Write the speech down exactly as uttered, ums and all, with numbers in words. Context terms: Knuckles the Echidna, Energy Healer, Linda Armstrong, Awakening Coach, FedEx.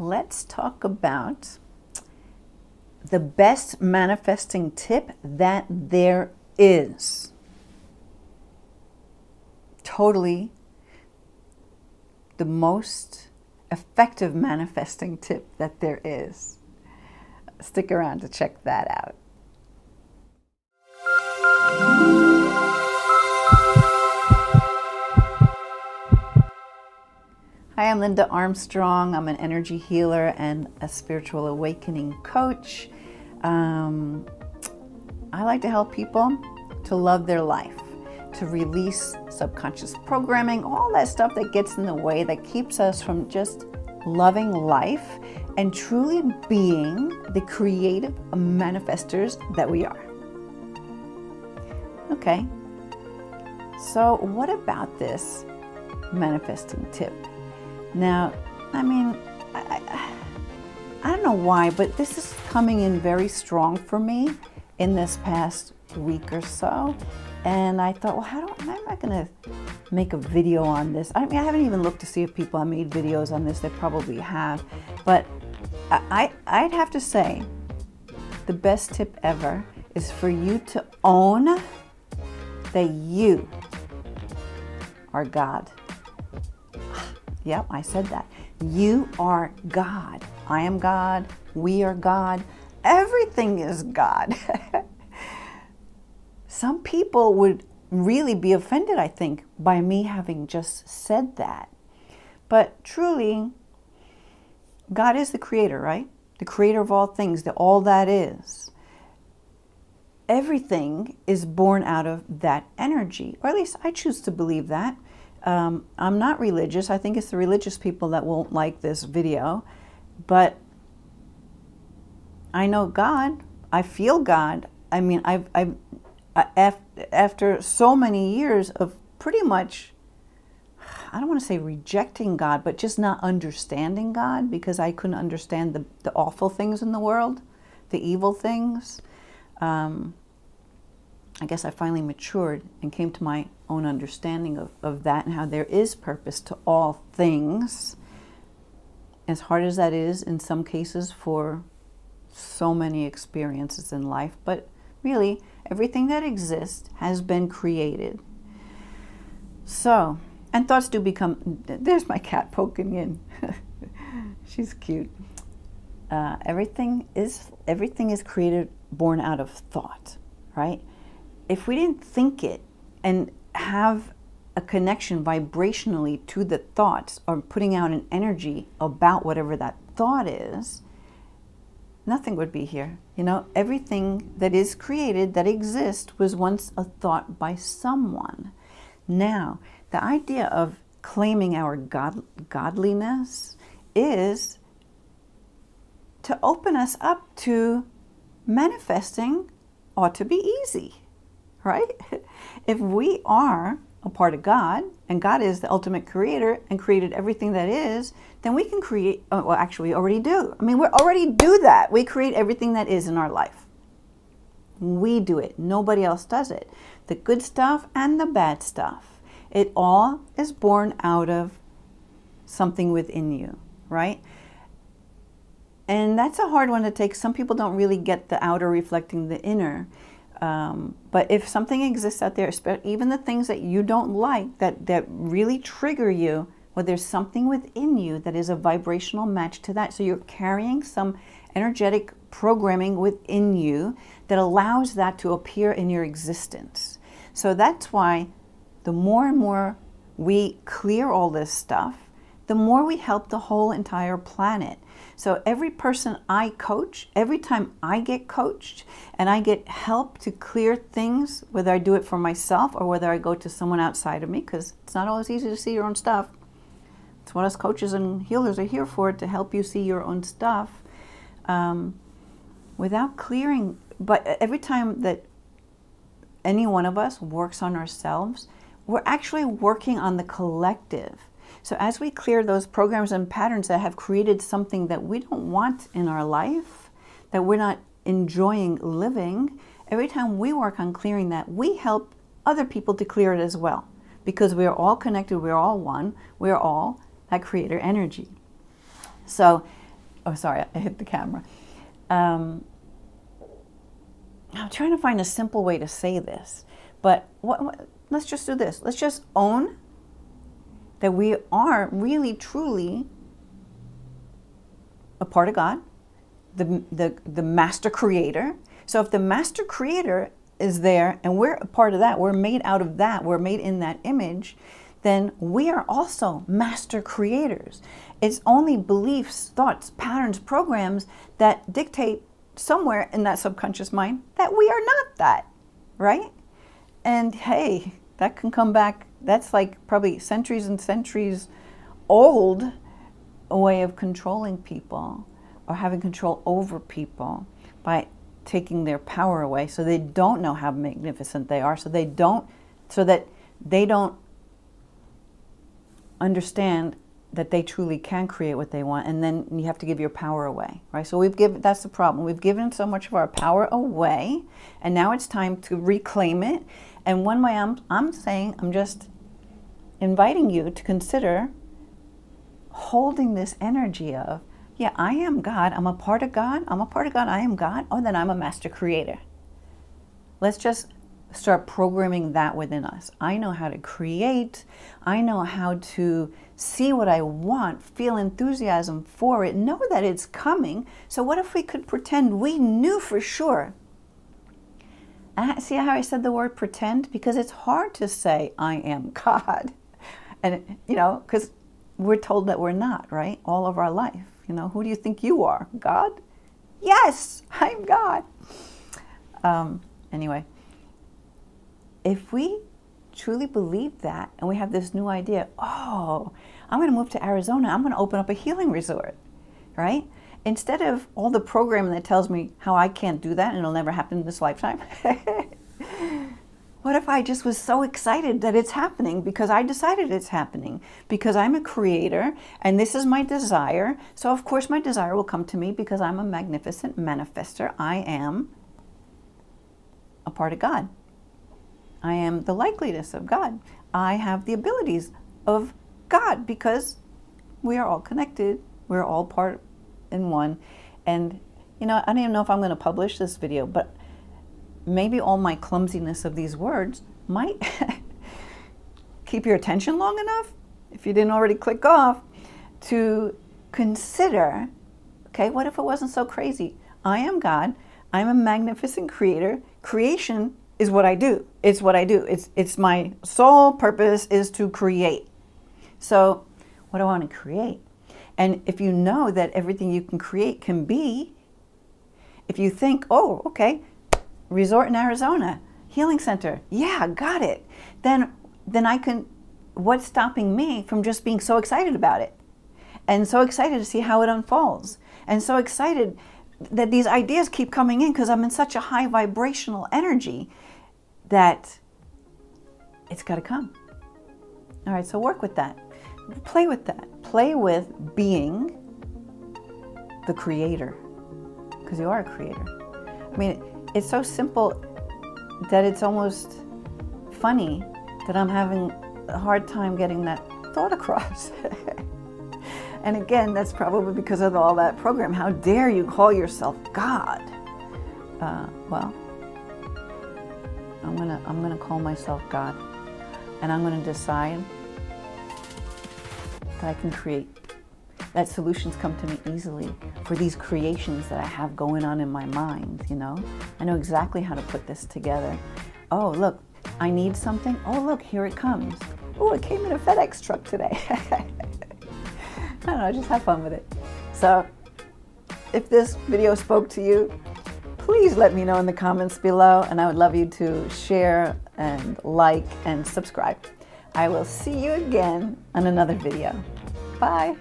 let's talk about the best manifesting tip that there is. Totally the most effective manifesting tip that there is. Stick around to check that out. Hi, I'm Linda Armstrong. I'm an energy healer and a spiritual awakening coach. Um, I like to help people to love their life, to release subconscious programming, all that stuff that gets in the way that keeps us from just loving life and truly being the creative manifestors that we are. Okay, so what about this manifesting tip? Now, I mean, I, I, I don't know why, but this is coming in very strong for me in this past week or so. And I thought, well, how, do, how am I gonna make a video on this? I mean, I haven't even looked to see if people have made videos on this. They probably have. But I, I, I'd have to say the best tip ever is for you to own that you are God. Yep, I said that. You are God. I am God. We are God. Everything is God. Some people would really be offended, I think, by me having just said that. But truly, God is the creator, right? The creator of all things, the all that is. Everything is born out of that energy, or at least I choose to believe that. Um, I'm not religious. I think it's the religious people that won't like this video, but I know God. I feel God. I mean, I've, I've I, after so many years of pretty much, I don't want to say rejecting God, but just not understanding God, because I couldn't understand the, the awful things in the world, the evil things. Um, I guess I finally matured and came to my own understanding of, of that, and how there is purpose to all things, as hard as that is in some cases for so many experiences in life. But really, everything that exists has been created. So, and thoughts do become, there's my cat poking in. She's cute. Uh, everything is, everything is created, born out of thought, right? If we didn't think it and have a connection vibrationally to the thoughts, or putting out an energy about whatever that thought is, nothing would be here. You know, everything that is created, that exists, was once a thought by someone. Now, the idea of claiming our god godliness is to open us up to manifesting. Ought to be easy, right? If we are a part of God, and God is the ultimate creator and created everything that is, then we can create, well, actually we already do. I mean, we already do that. We create everything that is in our life. We do it. Nobody else does it. The good stuff and the bad stuff. It all is born out of something within you, right? And that's a hard one to take. Some people don't really get the outer reflecting the inner. Um, but if something exists out there, even the things that you don't like, that, that really trigger you, well, there's something within you that is a vibrational match to that. So you're carrying some energetic programming within you that allows that to appear in your existence. So that's why the more and more we clear all this stuff, the more we help the whole entire planet. So every person I coach, every time I get coached and I get help to clear things, whether I do it for myself or whether I go to someone outside of me, because it's not always easy to see your own stuff. It's what us coaches and healers are here for, to help you see your own stuff. Um, without clearing, but every time that any one of us works on ourselves, we're actually working on the collective. So as we clear those programs and patterns that have created something that we don't want in our life, that we're not enjoying living, every time we work on clearing that, we help other people to clear it as well. Because we are all connected, we're all one, we're all that creator energy. So oh, sorry, I hit the camera. Um, I'm trying to find a simple way to say this, but what, what, let's just do this. Let's just own that we are really, truly a part of God, the, the, the master creator. So if the master creator is there and we're a part of that, we're made out of that, we're made in that image, then we are also master creators. It's only beliefs, thoughts, patterns, programs that dictate somewhere in that subconscious mind that we are not that, right? And hey, that can come back. That's like probably centuries and centuries old way of controlling people or having control over people by taking their power away so they don't know how magnificent they are, so they don't, so that they don't understand that they truly can create what they want, and then you have to give your power away, right? So we've given, that's the problem. We've given so much of our power away, and now it's time to reclaim it. And one way I'm, I'm saying, I'm just inviting you to consider holding this energy of, yeah, I am God, I'm a part of God, I'm a part of God, I am God, oh, then I'm a master creator. Let's just start programming that within us. I know how to create, I know how to see what I want, feel enthusiasm for it, know that it's coming. So what if we could pretend we knew for sure? See how I said the word pretend? Because it's hard to say I am God. And, you know, because we're told that we're not, right? All of our life. You know, who do you think you are? God? Yes, I'm God. Um, anyway, if we truly believe that and we have this new idea, oh, I'm going to move to Arizona. I'm going to open up a healing resort, right? Instead of all the programming that tells me how I can't do that and it'll never happen in this lifetime. What if I just was so excited that it's happening because I decided it's happening, because I'm a creator and this is my desire. So of course my desire will come to me because I'm a magnificent manifester. I am a part of God. I am the likeliness of God. I have the abilities of God because we are all connected. We're all part in one. And, you know, I don't even know if I'm going to publish this video, but maybe all my clumsiness of these words might keep your attention long enough, if you didn't already click off, to consider, okay, what if it wasn't so crazy? I am God. I'm a magnificent creator. Creation is what I do. It's what I do. It's, it's my sole purpose is to create. So what do I want to create? And if you know that everything you can create can be, if you think, oh, okay, resort in Arizona, healing center, yeah, got it. Then, then I can, what's stopping me from just being so excited about it? And so excited to see how it unfolds. And so excited that these ideas keep coming in because I'm in such a high vibrational energy that it's got to come. All right, so work with that. Play with that. Play with being the creator, because you are a creator. I mean, it's so simple that it's almost funny that I'm having a hard time getting that thought across. And again, that's probably because of all that program. How dare you call yourself God? Uh, well, I'm gonna I'm gonna call myself God, and I'm gonna decide that I can create, that solutions come to me easily for these creations that I have going on in my mind, you know? I know exactly how to put this together. Oh, look, I need something. Oh, look, here it comes. Oh, it came in a FedEx truck today. I don't know, just have fun with it. So if this video spoke to you, please let me know in the comments below, and I would love you to share and like and subscribe. I will see you again on another video. Bye.